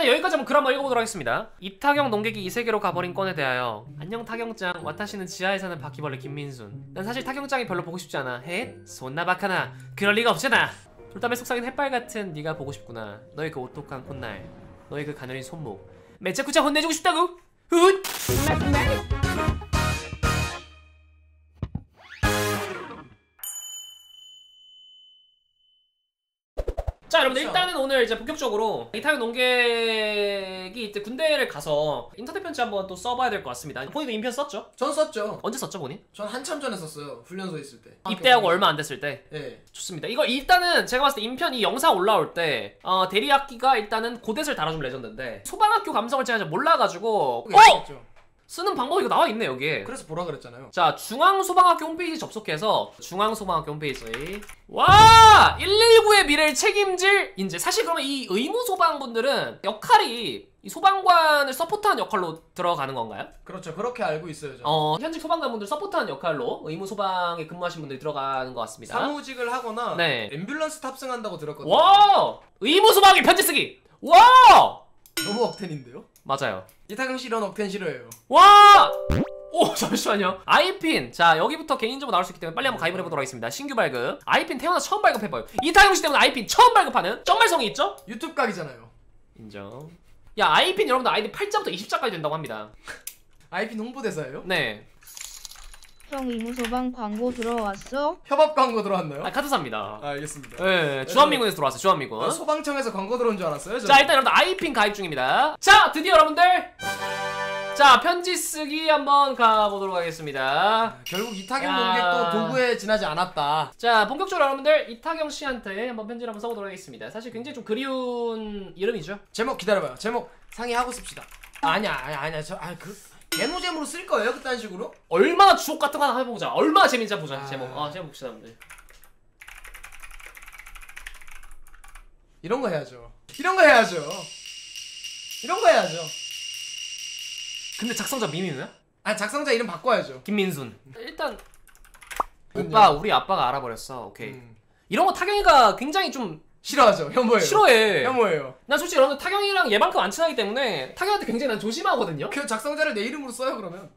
일단 여기까지 한번 글 한번 읽어보도록 하겠습니다. 이탁영 농객이 이 세계로 가버린 건에 대하여. 안녕 타경짱, 와타시는 지하에 사는 바퀴벌레 김민순. 난 사실 타경짱이 별로 보고 싶지 않아. 헷? 손나박하나. 그럴 리가 없잖아. 돌담에 속삭인 햇발같은 네가 보고 싶구나. 너의 그 오똑한 콧날, 너의 그 가느린 손목, 매차쿠차 혼내주고 싶다고? 훗! 자 여러분들, 일단은 오늘 이제 본격적으로 이탁영 농객이 이제 군대를 가서 인터넷 편지 한번 또 써봐야 될 것 같습니다. 본인도 인편 썼죠? 전 썼죠. 언제 썼죠 본인? 전 한참 전에 썼어요. 훈련소 있을 때. 입대하고 얼마 안 됐을 때? 네. 좋습니다. 이거 일단은 제가 봤을 때 인편 이 영상 올라올 때 대리학기가 일단은 고댓을 달아준 레전드인데 소방학교 감성을 제가 잘 몰라가지고 쓰는 방법이 이거 나와있네 여기에. 그래서 보라 그랬잖아요. 자, 중앙소방학교 홈페이지 접속해서 중앙소방학교 홈페이지에 와! 119의 미래를 책임질 인재. 사실 그러면 이 의무소방분들은 역할이 이 소방관을 서포트하는 역할로 들어가는 건가요? 그렇죠. 그렇게 알고 있어요 저는. 현직 소방관분들 서포트하는 역할로 의무소방에 근무하신 분들이 들어가는 것 같습니다. 사무직을 하거나 네. 앰뷸런스 탑승한다고 들었거든요. 와! 의무소방의 편지 쓰기! 와! 너무 억텐인데요? 맞아요. 이탁영 씨 이런 억텐 싫어해요. 와! 오 잠시만요. 아이핀. 자 여기부터 개인정보 나올 수 있기 때문에 빨리 한번 가입을 해보도록 하겠습니다. 신규 발급. 아이핀 태어나서 처음 발급해봐요. 이탁영 씨 때문에 아이핀 처음 발급하는 정말 성의 있죠? 유튜브 각이잖아요. 인정. 야 아이핀 여러분들 아이디 8자부터 20자까지 된다고 합니다. 아이핀 홍보대사예요? 네. 형 의무소방 광고 들어왔어? 협업 광고 들어왔나요? 아 카드사입니다. 아, 알겠습니다. 네, 주한미군에서 들어왔어요. 주한미군. 소방청에서 광고 들어온 줄 알았어요 저는. 자 일단 여러분들 아이핀 가입 중입니다. 자 드디어 여러분들 자 편지 쓰기 한번 가보도록 하겠습니다. 결국 이탁영 농객도 도구에 지나지 않았다. 자 본격적으로 여러분들 이탁영 씨한테 한번 편지를 한번 써보도록 하겠습니다. 사실 굉장히 좀 그리운 이름이죠. 제목 기다려봐요. 제목 상의하고 씁시다. 아니야 그 개노잼으로 쓸 거예요? 그딴 식으로? 얼마나 주옥 같은 거 하나 해보자. 얼마나 재밌는지 한번 보자. 제목. 제목 봅시다, 여러분들. 이런 거 해야죠. 이런 거 해야죠. 근데 작성자 미미누야? 아니, 작성자 이름 바꿔야죠. 김민순. 일단 오빠, 우리 아빠가 알아버렸어. 오케이. 이런 거 타경이가 굉장히 좀 싫어하죠. 혐오해요. 싫어해. 혐오해요. 난 솔직히 여러분들 타경이랑 얘만큼 안 친하기 때문에 타경한테 굉장히 난 조심하거든요. 그 작성자를 내 이름으로 써요 그러면.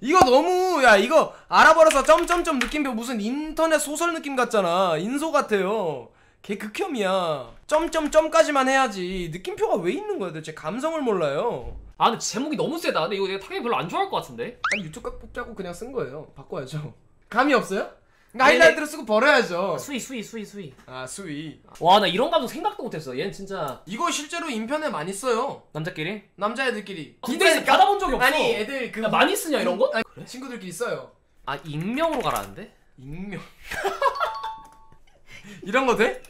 이거 너무 야 이거 알아버려서 점점점 느낌표 무슨 인터넷 소설 느낌 같잖아. 인소 같아요. 걔 극혐이야. 점점점까지만 해야지. 느낌표가 왜 있는 거야 도대체. 감성을 몰라요. 아 근데 제목이 너무 세다. 근데 이거 내가 타경이 별로 안 좋아할 것 같은데. 아니 유튜브 각 뽑자고 그냥 쓴 거예요. 바꿔야죠. 감이 없어요? 하이라이트로 쓰고 버려야죠. 수위. 아 수위. 와 나 이런 감정 생각도 못했어. 얘는 진짜 이거 실제로 인편에 많이 써요. 남자끼리? 남자애들끼리. 군대에서 받아본 적이 없어. 아니 애들 그 야, 많이 쓰냐 이런 거? 아니, 그래? 친구들끼리 써요. 아 익명으로 가라는데? 익명. 이런 거 돼?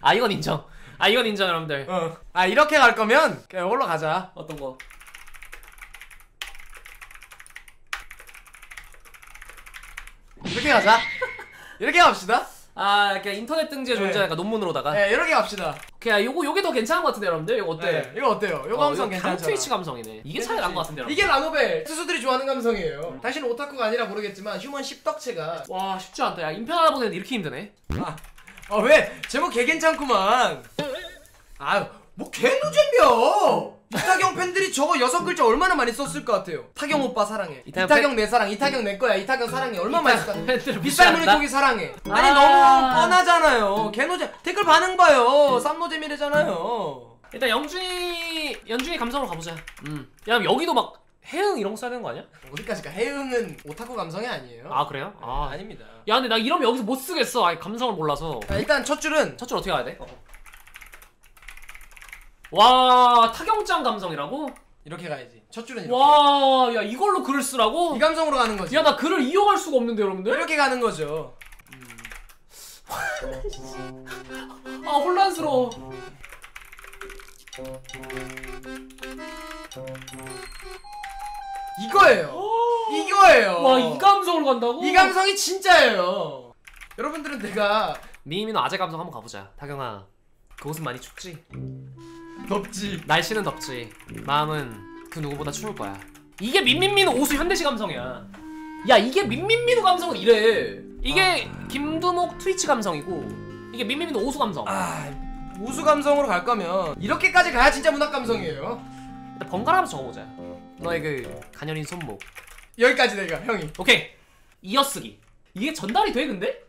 아 이건 인정. 여러분들. 아 이렇게 갈 거면 그냥 이걸로 가자. 어떤 거? 이렇게 가자. 이렇게 갑시다. 아, 그냥 인터넷 등지에 존재하니까 네. 논문으로다가. 네, 이렇게 갑시다. 오케이, 요게 더 괜찮은 것 같은데, 여러분들? 요거 어때? 네, 이거 어때요? 요거 감성 괜찮아. 트위치 감성이네. 이게 차이 난 것 같은데, 여러분. 이게 라노벨 스스들이 좋아하는 감성이에요. 당신은 오타쿠가 아니라 모르겠지만 휴먼 십덕체가. 와, 쉽지 않다. 야, 인편 하나 보내는데 이렇게 힘드네. 아 왜? 제목 개 괜찮구만. 아유, 뭐 개노잼이야. 이탁영 팬들이 저거 6글자 얼마나 많이 썼을 것 같아요. 타경 오빠 사랑해. 이탁영 내 사랑. 이탁영 내 거야. 이탁영 사랑해. 얼마나 많이 썼을까. 빗살 무늬 고기 사랑해. 아니 너무 뻔하잖아요. 개노잼. 댓글 반응 봐요. 쌈노잼이래잖아요. 일단 연준이 감성으로 가보자. 야 여기도 막 해응 이런 거 써야 되는 거 아니야? 어디까지 가? 해응은 오타쿠 감성이 아니에요. 아 그래요? 아 아닙니다. 야 근데 나 이러면 여기서 못 쓰겠어. 아니 감성을 몰라서. 야, 일단 첫 줄 어떻게 가야 돼? 와 타경짱 감성이라고? 이렇게 가야지. 첫 줄은 이렇게. 와, 야 이걸로 글을 쓰라고? 이 감성으로 가는 거지. 야 나 글을 이용할 수가 없는데 여러분들? 이렇게 가는 거죠. 아 혼란스러워. 이거예요. 와 이 감성으로 간다고? 이 감성이 진짜예요. 여러분들은 내가 미미미누 아재 감성 한번 가보자. 타경아 그곳은 많이 춥지? 덥지. 날씨는 덥지. 마음은 그 누구보다 추울 거야. 이게 미미미누 오수 현대시 감성이야. 야 이게 미미미누 감성은 이래. 이게 김두목 트위치 감성이고 이게 미미미누 오수 감성. 보수 감성으로 갈 거면 이렇게까지 가야 진짜 문학 감성이에요. 일단 번갈아 하면서 적어보자. 너의 그 가녀린 손목. 여기까지 내가 형이. 오케이. 이어쓰기. 이게 전달이 돼 근데?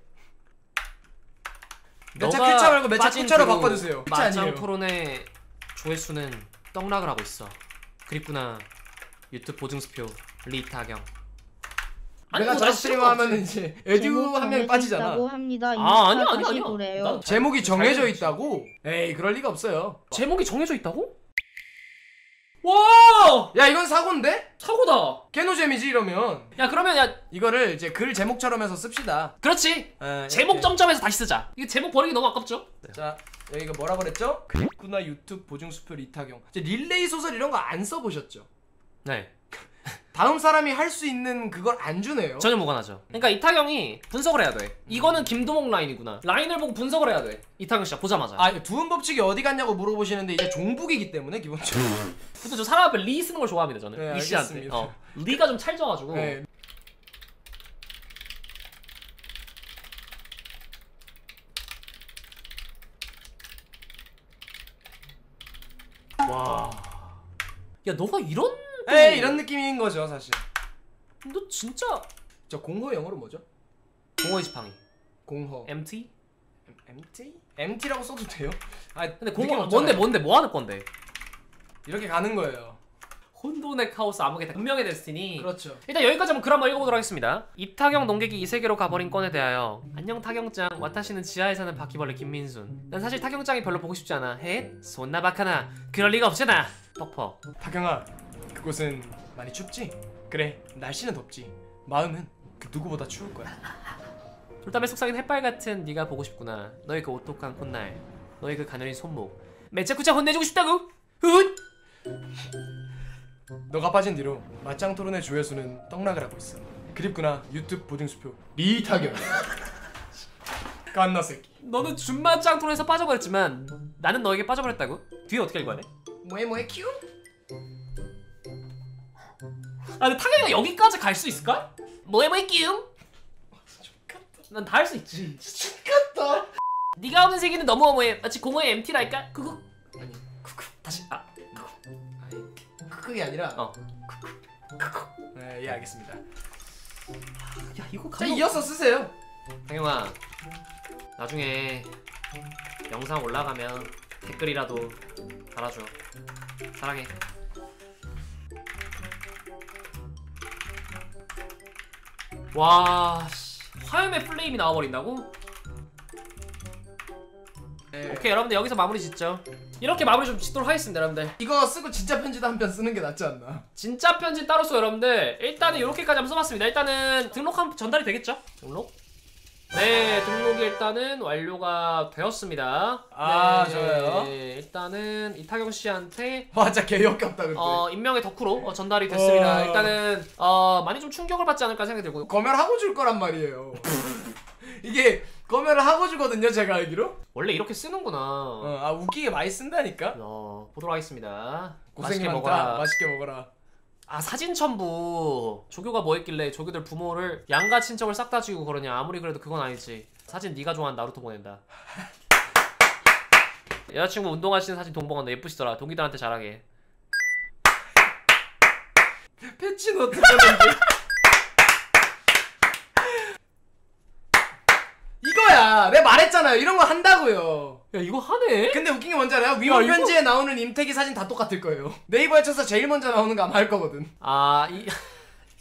매차 큐차 말고 매차 큐차로 바꿔주세요. 마장 토론의 조회수는 떡락을 하고 있어. 그립구나. 유튜브 보증수표 이탁영. 내가 잘 스트리머하면 이제 에듀 한 명이 빠지잖아. 아 아니야. 제목이 정해져 있다고? 에이 그럴 리가 없어요. 제목이 정해져 있다고? 와! 야 이건 사고인데? 사고다. 개노잼이지 이러면. 야 그러면 야 이거를 이제 글 제목처럼 해서 씁시다. 그렇지. 에, 제목 점점해서 다시 쓰자. 이게 제목 버리기 너무 아깝죠? 네. 자 여기가 뭐라 그랬죠? 그립구나 유튜브 보증수표 이탁영. 이제 릴레이 소설 이런 거 안 써보셨죠? 네. 다음 사람이 할 수 있는 그걸 안 주네요. 전혀 무관하죠. 그러니까 이탁영이 분석을 해야 돼. 이거는 김도목 라인이구나. 라인을 보고 분석을 해야 돼. 이탁영 씨가 보자마자. 아 두음 법칙이 어디 갔냐고 물어보시는데 이제 종북이기 때문에 기본적으로. 근데 저 사람 앞에 리 쓰는 걸 좋아합니다 저는. 네, 이 씨한테. 리가 좀 찰져가지고. 네. 와. 야 너가 이런. 에 이런 느낌인 거죠 사실. 너 진짜. 저 공허 영어로 뭐죠? 공허의 지팡이. 공허. MT? MT? MT라고 써도 돼요? 아 근데 공허 뭔데 뭐 하는 건데? 이렇게 가는 거예요. 혼돈의 카오스 암흑의 운명의 데스티니. 그렇죠. 일단 여기까지 한번 글 한번 읽어보도록 하겠습니다. 이탁영 농객이 이 세계로 가버린 건에 대하여. 안녕 타경짱. 와타시는 지하에 사는 바퀴벌레 김민순. 난 사실 타경짱이 별로 보고 싶지 않아. 헷? 손나 박하나. 그럴 리가 없잖아. 퍽퍽. 타경아. 그곳은 많이 춥지? 그래 날씨는 덥지. 마음은 그 누구보다 추울 거야. 돌담에 속삭인 햇발같은 네가 보고 싶구나. 너의 그 오똑한 콧날. 너의 그 가녀린 손목. 매차쿠차 혼내주고 싶다고? 훗! 너가 빠진 뒤로 맞짱 토론의 조회수는 떡락을 하고 있어. 그립구나 유튜브 보증수표 이탁영. 깐나 새끼. 너는 준맞짱 토론에서 빠져버렸지만 나는 너에게 빠져버렸다고? 뒤에 어떻게 읽어야 돼? 뭐해 큐? 아 근데 타경이가 여기까지 갈 수 있을까? 뭐해볼게요. 난 다 할 수 있지. 죽겠다. 네가 없는 세계는 너무 어머해. 마치 공허의 MT랄까? 그거 아니 그거 다시 아 그거 아니 그게 아니라 그거 네, 예 알겠습니다. 야 이거 자 이어서 쓰세요. 타경아 나중에 영상 올라가면 댓글이라도 달아줘. 사랑해. 와, 씨. 화염의 플레임이 나와버린다고? 네. 오케이, 여러분들 여기서 마무리 짓죠. 이렇게 마무리 좀 짓도록 하겠습니다, 여러분들. 이거 쓰고 진짜 편지도 한 편 쓰는 게 낫지 않나? 진짜 편지 따로 써, 여러분들. 일단은 이렇게까지 한번 써봤습니다. 일단은 등록하면 전달이 되겠죠? 등록? 네, 등록이 일단은 완료가 되었습니다. 아, 네, 좋아요. 네, 일단은 이탁영 씨한테 와, 진짜 개역겹다 근데. 인명의 덕후로 전달이 됐습니다. 일단은 많이 좀 충격을 받지 않을까 생각이 들고요. 검열하고 줄 거란 말이에요. 이게 검열을 하고 주거든요, 제가 알기로. 원래 이렇게 쓰는구나. 아, 웃기게 많이 쓴다니까. 보도록 하겠습니다. 고생이 많다. 먹어라. 맛있게 먹어라. 아 사진 첨부. 조교가 뭐 했길래 조교들 부모를 양가 친척을 싹 다 죽이고 그러냐. 아무리 그래도 그건 아니지. 사진 네가 좋아하는 나루토 보낸다. 여자친구 운동하시는 사진 동봉한다. 예쁘시더라. 동기들한테 잘하게. 패치는 어떻게 하는지. 이거야 내가 말했잖아요 이런 거 한다고요. 야 이거 하네? 근데 웃긴 게 뭔지 알아요? 위문 편지에 이거... 나오는 임태기 사진 다 똑같을 거예요. 네이버에 쳐서 제일 먼저 나오는 거 아마 할 거거든. 아 이...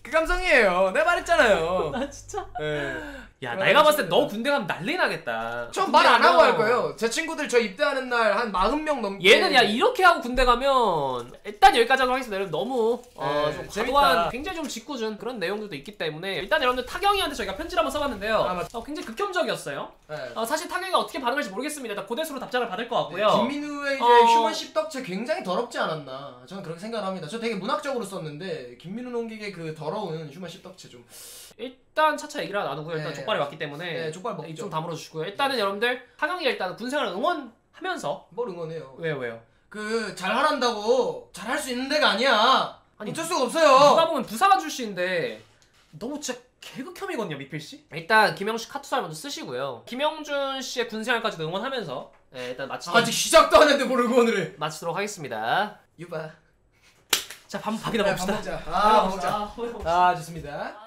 그 감성이에요. 내가 말했잖아요. 나 진짜? 네. 야 내가 봤을 때 너 군대 가면 난리 나겠다. 저 말 안 하고 할 거예요. 제 친구들 저 입대하는 날 한 40명 넘게. 얘는 야 이렇게 하고 군대 가면 일단 여기까지 하도록 하겠습니다. 여러분 너무 좀 과도한 굉장히 좀 짓궂은 그런 내용들도 있기 때문에 일단 여러분들 타경이한테 저희가 편지를 한번 써봤는데요. 아, 굉장히 극혐적이었어요. 네. 사실 타경이가 어떻게 반응할지 모르겠습니다. 일단 고대수로 답장을 받을 것 같고요. 네, 김민우의 휴먼 십덕체 굉장히 더럽지 않았나 저는 그렇게 생각합니다. 저 되게 문학적으로 썼는데 김민우 농객의 그 더러운 휴먼 십덕체 좀 일단 차차 얘기를 나누고요. 일단 네. 족발이 왔기 때문에 네, 족발 먹죠. 좀 다물어 주시고요. 일단은 여러분들 타경이가 일단 군생활 응원하면서 뭘 응원해요? 왜요? 그 잘하란다고 잘할 수 있는 데가 아니야. 아니, 어쩔 수가 없어요. 누가 보면 부사관 출신인데 너무 진짜 개극혐이거든요. 미필씨 일단 김영식 카투사를 먼저 쓰시고요. 김영준 씨의 군생활까지도 응원하면서 네, 일단 마치도록 아직 시작도 안 했는데 모르고 오늘을 마치도록 하겠습니다. 유바. 자, 밥이나 먹읍시다. 밥 먹자. 아, 좋습니다.